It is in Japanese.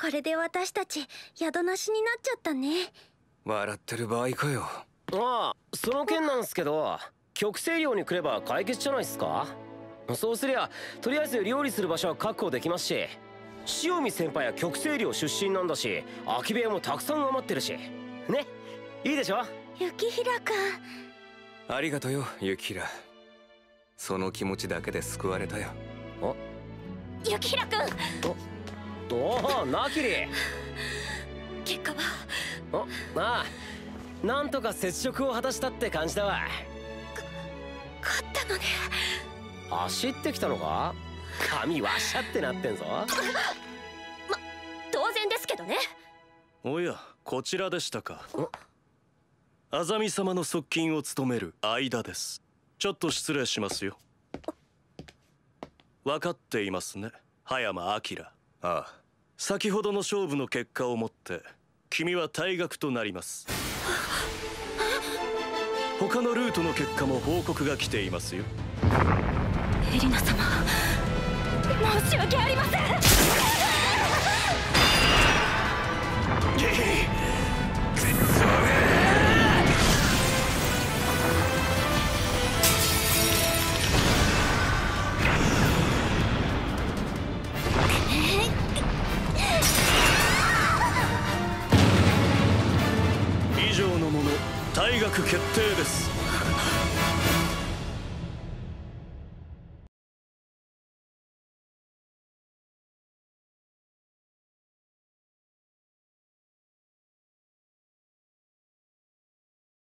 これで私たち宿なしになっちゃったね。笑ってる場合かよ。ああ、その件なんすけど、極西寮に来れば解決じゃないっすか。そうすりゃとりあえず料理する場所は確保できますし、塩見先輩は極西寮出身なんだし、空き部屋もたくさん余ってるしね。いいでしょ雪平君。ありがとよ雪平。その気持ちだけで救われたよ。あ、雪平君。おお、ナキリ。結果は？ああ、なんとか接触を果たしたって感じだわ。勝ったのね。走ってきたのか？髪わしゃってなってんぞ。ま、当然ですけどね。おや、こちらでしたか。あざみ様の側近を務める間です。ちょっと失礼しますよ。分かっていますね、葉山明。ああ、先ほどの勝負の結果をもって君は退学となります。他のルートの結果も報告が来ていますよ。エリナ様、申し訳ありません。以上のもの、退学決定です。